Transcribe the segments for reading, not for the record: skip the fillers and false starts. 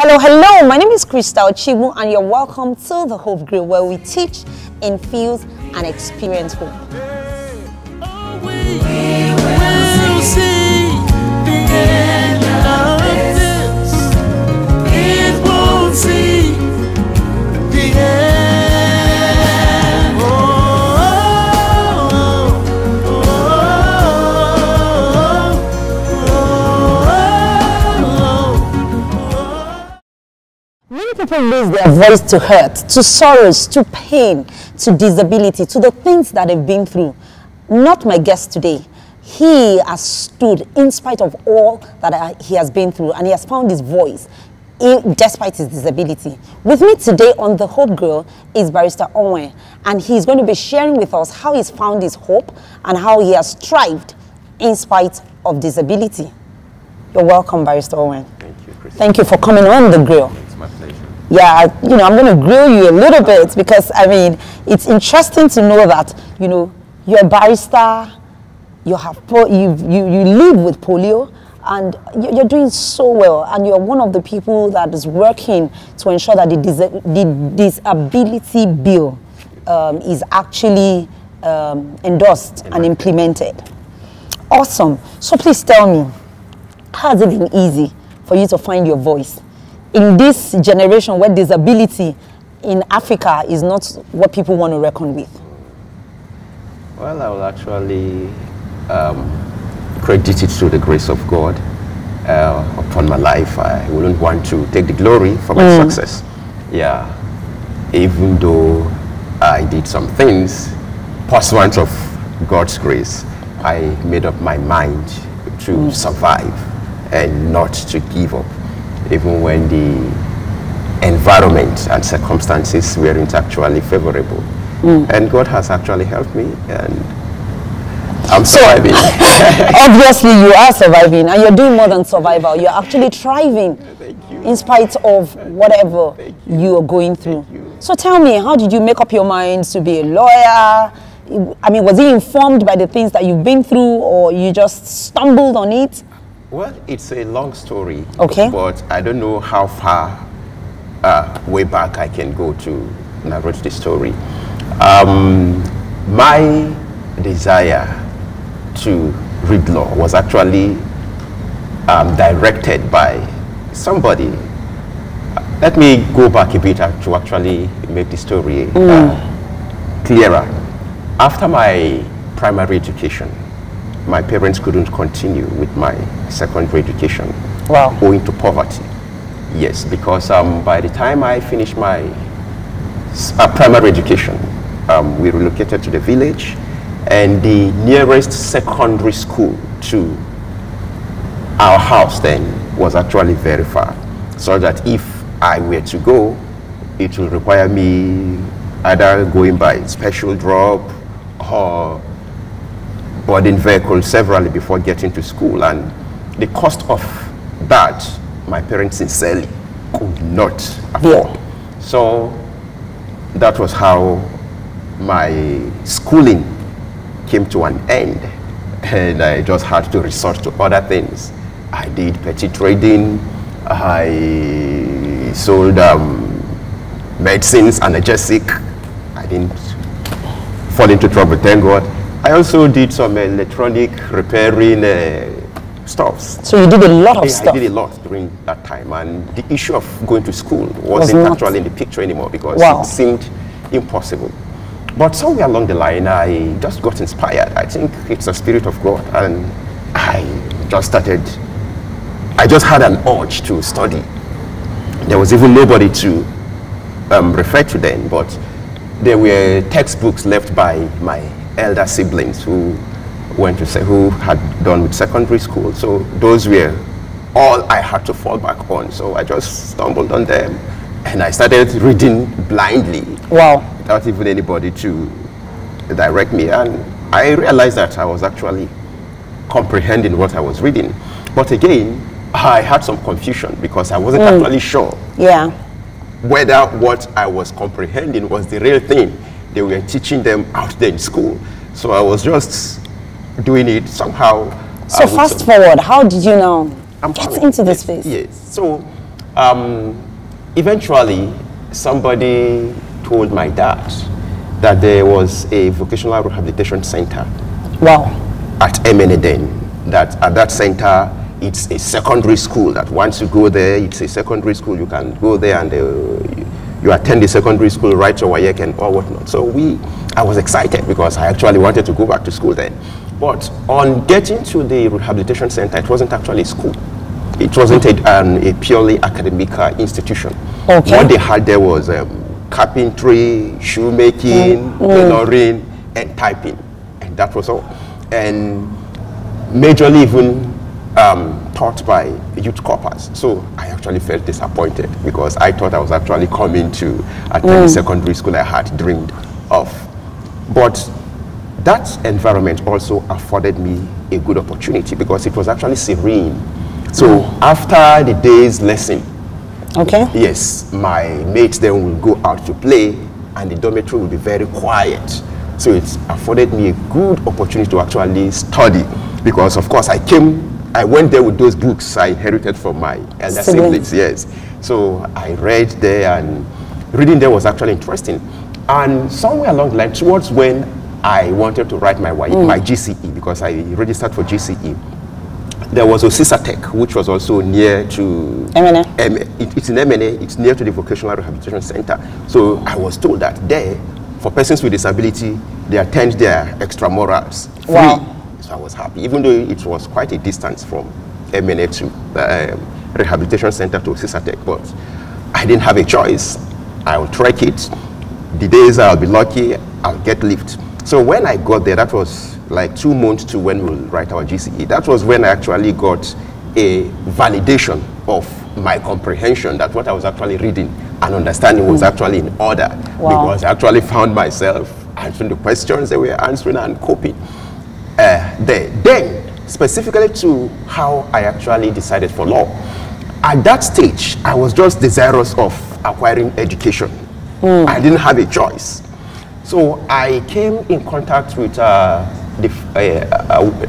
Hello, my name is Crystal Chigbu and you're welcome to the Hope Grill, where we teach, infuse and experience hope. We will see the end of this. It won't see the end. Many people lose their voice to hurt, to sorrows, to pain, to disability, to the things that they've been through. Not my guest today. He has stood in spite of all that he has been through, and he has found his voice despite his disability. With me today on the Hope Grill is Barrister Onwe, and he's going to be sharing with us how he's found his hope and how he has thrived in spite of disability. You're welcome, Barrister Onwe. Thank you, Chris. Thank you for coming on the grill. It's my pleasure. Yeah, you know, I'm going to grill you a little bit because, I mean, it's interesting to know that, you know, you're a barrister. You live with polio, and you're doing so well, and you're one of the people that is working to ensure that the disability bill is actually endorsed and implemented. Awesome. So please tell me, has it been easy for you to find your voice in this generation where disability in Africa is not what people want to reckon with? Well, I will actually credit it to the grace of God upon my life. I wouldn't want to take the glory for my success. Yeah, even though I did some things, pursuant of God's grace, I made up my mind to survive and not to give up, even when the environment and circumstances weren't actually favorable. And God has actually helped me, and I'm surviving. Obviously, you are surviving, and you're doing more than survival. You're actually thriving in spite of whatever you are going through. So tell me, how did you make up your mind to be a lawyer? I mean, was it informed by the things that you've been through, or you just stumbled on it? Well, it's a long story, okay, but I don't know how far way back I can go to narrate the story. My desire to read law was actually directed by somebody. Let me go back a bit to actually make the story clearer. After my primary education, my parents couldn't continue with my secondary education. Wow. Owing to poverty. Yes, because by the time I finished my primary education, we relocated to the village, and the nearest secondary school to our house then was actually very far, so that if I were to go, it would require me either going by special drop or boarding vehicle severally before getting to school, and the cost of that my parents sincerely could not afford. Yeah. So that was how my schooling came to an end, and I just had to resort to other things. I did petty trading, I sold medicines, analgesic. I didn't fall into trouble, thank God. I also did some electronic repairing stuffs. So you did a lot of stuff? I did a lot during that time, and the issue of going to school wasn't actually in the picture anymore, because wow, it seemed impossible. But somewhere along the line, I just got inspired. I think it's the Spirit of God. And I just had an urge to study. There was even nobody to refer to then, but there were textbooks left by my elder siblings who had done with secondary school. So those were all I had to fall back on. So I just stumbled on them, and I started reading blindly. Wow. Without even anybody to direct me, and I realized that I was actually comprehending what I was reading. But again, I had some confusion because I wasn't actually sure whether what I was comprehending was the real thing they were teaching them out there in school. So I was just doing it somehow. So fast forward, how did you now get into this space? Yes. So Eventually, somebody told my dad that there was a vocational rehabilitation center. Wow. At Emenaden. That at that center, it's a secondary school. That once you go there, it's a secondary school. You can go there and you attend the secondary school, write your WAEC and all whatnot. So I was excited because I actually wanted to go back to school then. But on getting to the rehabilitation center, it wasn't actually a school. It wasn't a purely academic institution. Okay. What they had there was carpentry, shoemaking, tailoring, and typing. And that was all. And majorly even taught by youth corpers. So I actually felt disappointed because I thought I was actually coming to attend the secondary school I had dreamed of. But that environment also afforded me a good opportunity because it was actually serene. So after the day's lesson, yes, my mates then will go out to play and the dormitory will be very quiet. So it afforded me a good opportunity to actually study because, of course, I went there with those books I inherited from my elder siblings, yes. So I read there, and reading there was actually interesting. And somewhere along the line, towards when I wanted to write my GCE, because I registered for GCE, there was a CISATEC, which was also near to it's in MNA, it's near to the Vocational Rehabilitation Center. So I was told that there, for persons with disability, they attend their extramurals free. Wow. So I was happy, even though it was quite a distance from MNA to the rehabilitation center to CISATEC, but I didn't have a choice. I'll trek it. The days I'll be lucky, I'll get lift. So when I got there, that was like 2 months to when we'll write our GCE. That was when I actually got a validation of my comprehension, that what I was actually reading and understanding was actually in order. Wow. Because I actually found myself answering the questions they were answering and copying. Then, specifically to how I actually decided for law, at that stage, I was just desirous of acquiring education. I didn't have a choice. So I came in contact with the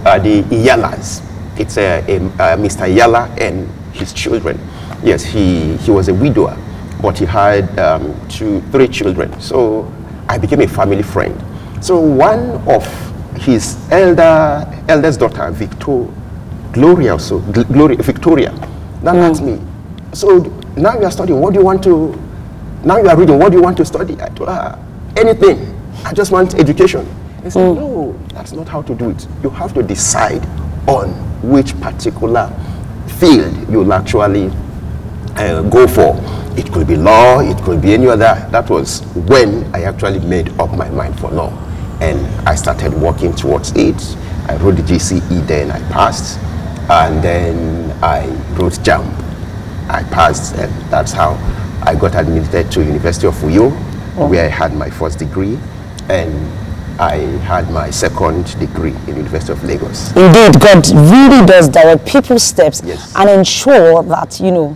Iyalas. It's Mr. Iyala and his children. Yes, he was a widower, but he had three children. So I became a family friend. So one of his eldest daughter, Victoria, that asked me, so now you are studying, what do you want to, now you are reading, what do you want to study? I told her, anything, I just want education. They said, no, that's not how to do it. You have to decide on which particular field you'll actually go for. It could be law, it could be any other. That was when I actually made up my mind for law. And I started working towards it. I wrote the GCE, then I passed. And then I wrote JAMB. I passed, and that's how I got admitted to University of Uyo, where I had my first degree, and I had my second degree in University of Lagos. Indeed, God really does direct people's steps and ensure that, you know,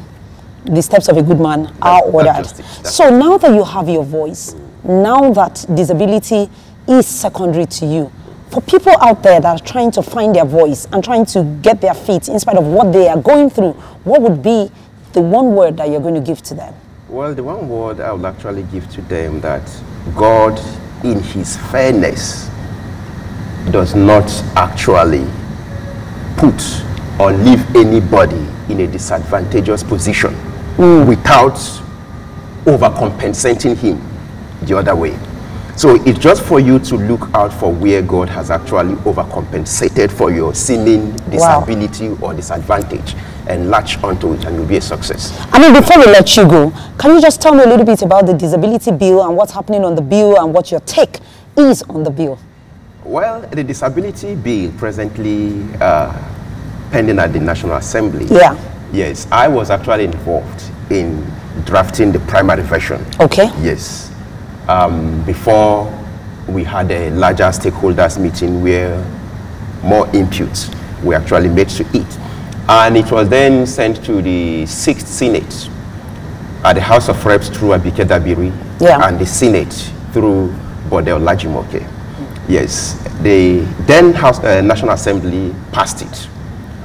the steps of a good man are ordered. So now that you have your voice, now that disability is secondary to you, for people out there that are trying to find their voice and trying to get their feet in spite of what they are going through, what would be the one word that you're going to give to them? Well, the one word I would actually give to them, that God in his fairness does not actually put or leave anybody in a disadvantageous position without overcompensating him the other way. So it's just for you to look out for where God has actually overcompensated for your seeming disability or disadvantage and latch onto it, and you'll be a success. I mean, before we let you go, can you just tell me a little bit about the disability bill and what's happening on the bill and what your take is on the bill? Well, the disability bill presently pending at the National Assembly. Yeah. Yes, I was actually involved in drafting the primary version. Okay. Yes. Before we had a larger stakeholders meeting where more inputs were actually made to it. And it was then sent to the 6th Senate at the House of Reps through Abike Dabiri and the Senate through Bode Olajimoke. Yes, the then National Assembly passed it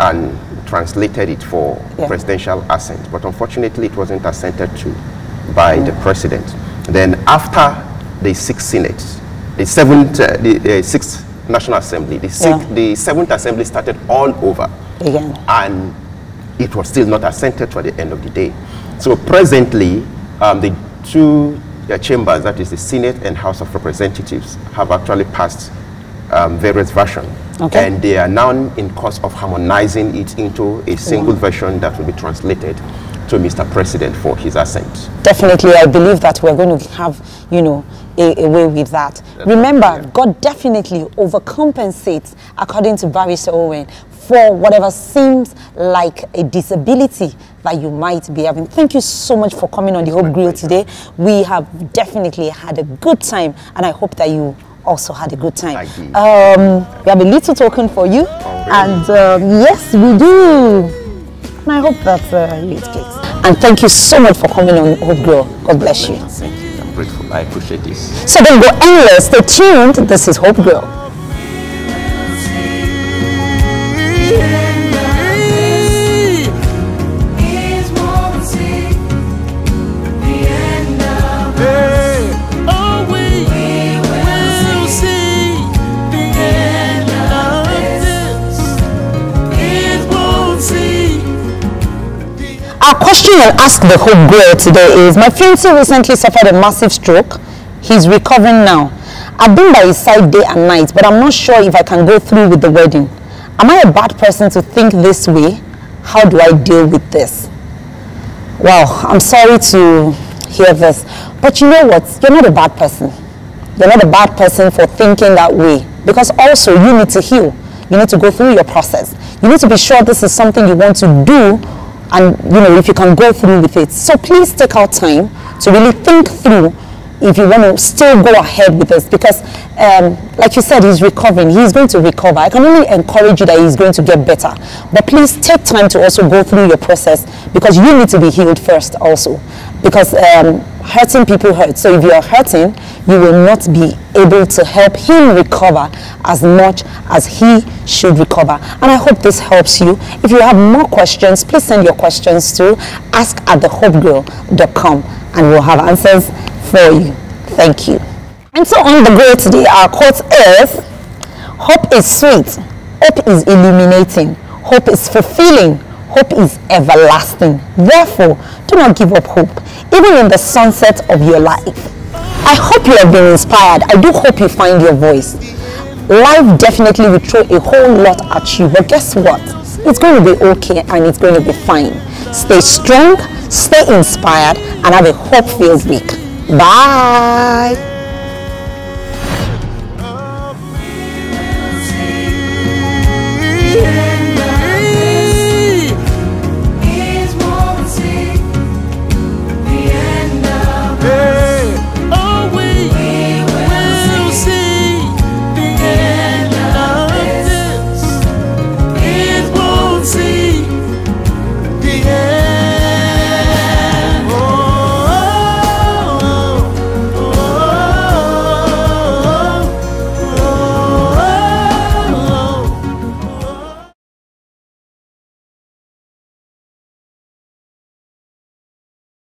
and translated it for presidential assent, but unfortunately it wasn't assented to by the president. Then after the sixth National Assembly, the seventh assembly started all over again, and it was still not assented to at the end of the day. So presently, the two chambers, that is the Senate and House of Representatives, have actually passed various versions, and they are now in course of harmonizing it into a single version that will be translated to Mr. President for his assent. Definitely, I believe that we're going to have, you know, a way with that. Remember, God definitely overcompensates, according to Barrister Onwe, for whatever seems like a disability that you might be having. Thank you so much for coming on the Hope Grill today. We have definitely had a good time, and I hope that you also had a good time. We have a little token for you, and yes, we do. And I hope that you eat cakes. And thank you so much for coming on Hope Grill. God bless you. Thank you. I'm grateful. I appreciate this. So don't go endless. Stay tuned. This is Hope Grill. Our question I'll ask the Hope Grill today is, my fiancé recently suffered a massive stroke. He's recovering now. I've been by his side day and night, but I'm not sure if I can go through with the wedding. Am I a bad person to think this way? How do I deal with this? Well, I'm sorry to hear this, but you know what? You're not a bad person. You're not a bad person for thinking that way, because also you need to heal. You need to go through your process. You need to be sure this is something you want to do, and you know, if you can go through with it. So please take out time to really think through if you want to still go ahead with this, because like you said, he's recovering, he's going to recover. I can only encourage you that he's going to get better, but please take time to also go through your process, because you need to be healed first also, because hurting people hurt. So if you are hurting, you will not be able to help him recover as much as he should recover. And I hope this helps you. If you have more questions, please send your questions to ask@thehopegrill.com, and we'll have answers for you. Thank you. And so on the grill today, our quote is, hope is sweet, hope is illuminating, hope is fulfilling, hope is everlasting. Therefore, do not give up hope, even in the sunset of your life. I hope you have been inspired. I do hope you find your voice. Life definitely will throw a whole lot at you, but guess what? It's going to be okay, and it's going to be fine. Stay strong, stay inspired, and have a hope-filled week. Bye.